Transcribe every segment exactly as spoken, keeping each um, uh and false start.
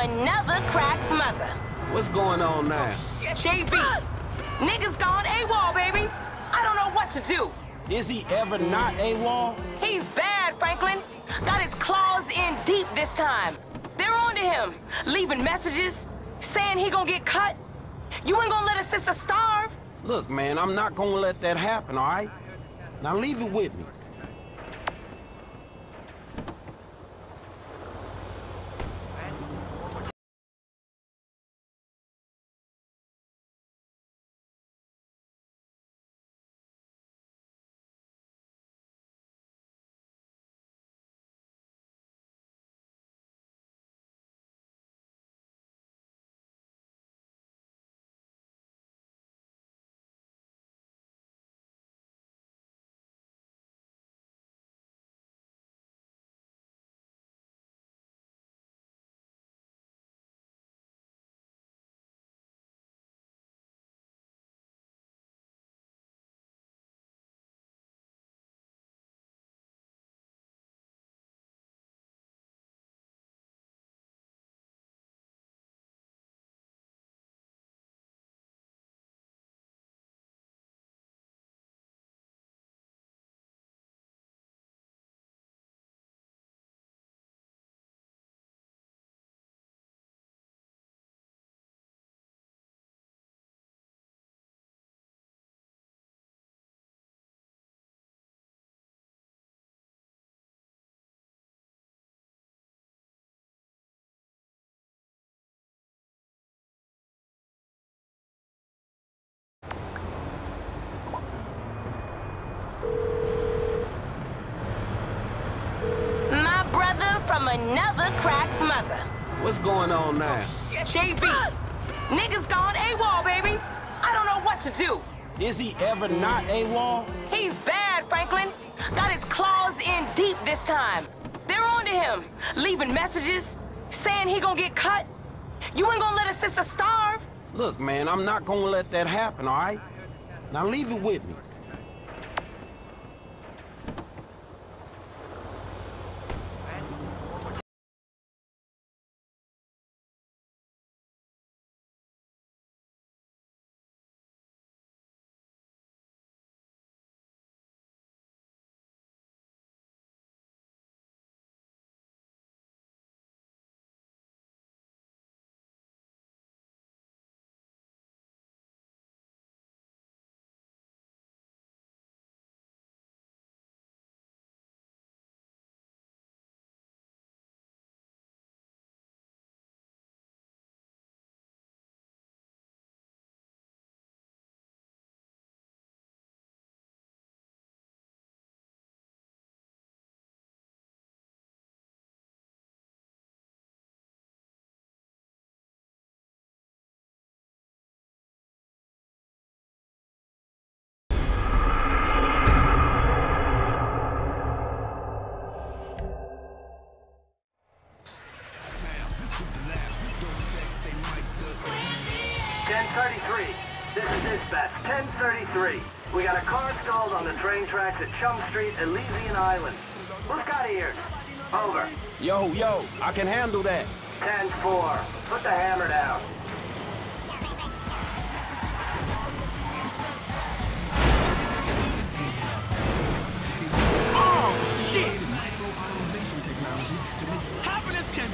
I'm another crack mother. What's going on now? Oh, J B, niggas gone AWOL, baby. I don't know what to do. Is he ever not AWOL? He's bad, Franklin. Got his claws in deep this time. They're on to him, leaving messages, saying he gonna get cut. You ain't gonna let a sister starve. Look, man, I'm not gonna let that happen, all right? Now leave it with me. Another crack mother. What's going on now? J B, niggas gone AWOL, baby. I don't know what to do. Is he ever not AWOL? He's bad, Franklin. Got his claws in deep this time. They're on to him, leaving messages, saying he gonna get cut. You ain't gonna let a sister starve. Look, man, I'm not gonna let that happen, all right? Now leave it with me. ten thirty-three, this is dispatch, ten thirty-three. We got a car stalled on the train tracks at Chum Street, Elysian Island. Let's get out of here. Over. Yo, yo, I can handle that. ten four, put the hammer down. Oh, shit! Micro-ionization technology to make happiness can...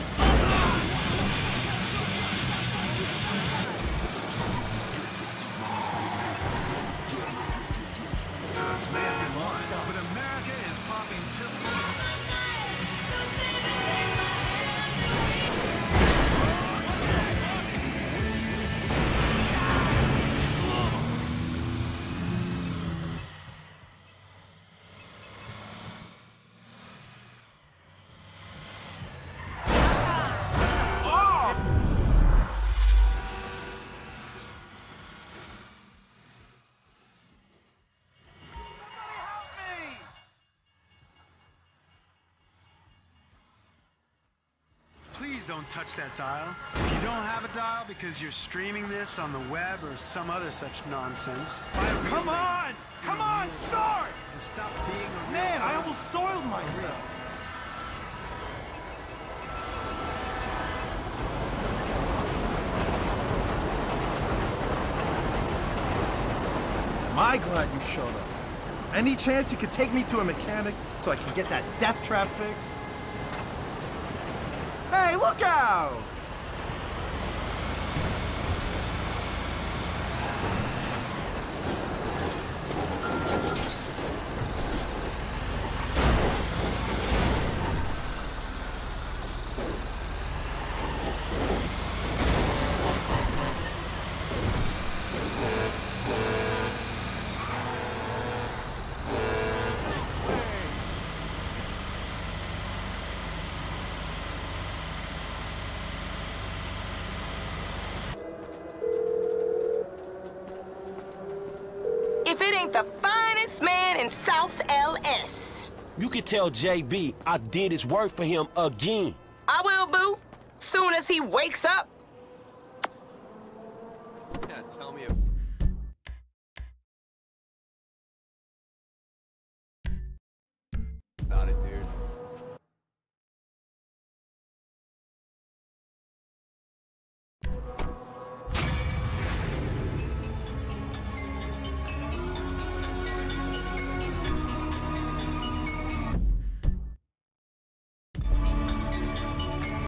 Don't touch that dial. You don't have a dial because you're streaming this on the web or some other such nonsense. Come on! Come on, start! And stop being a man, I almost soiled myself. I glad you showed up. Any chance you could take me to a mechanic so I can get that death trap fixed? Hey, look out! If it ain't the finest man in South L S You could tell J B I did his work for him again. I will, boo. Soon as he wakes up. Yeah, tell me about